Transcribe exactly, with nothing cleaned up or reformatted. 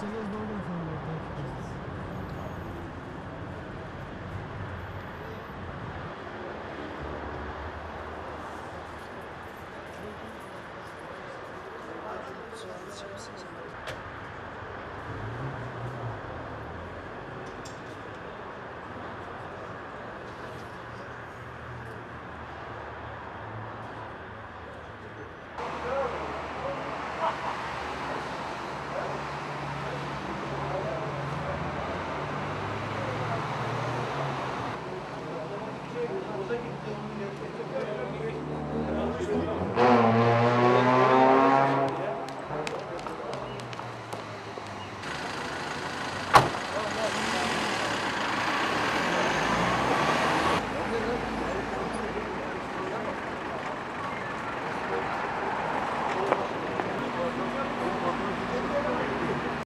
Size doğru yapalım.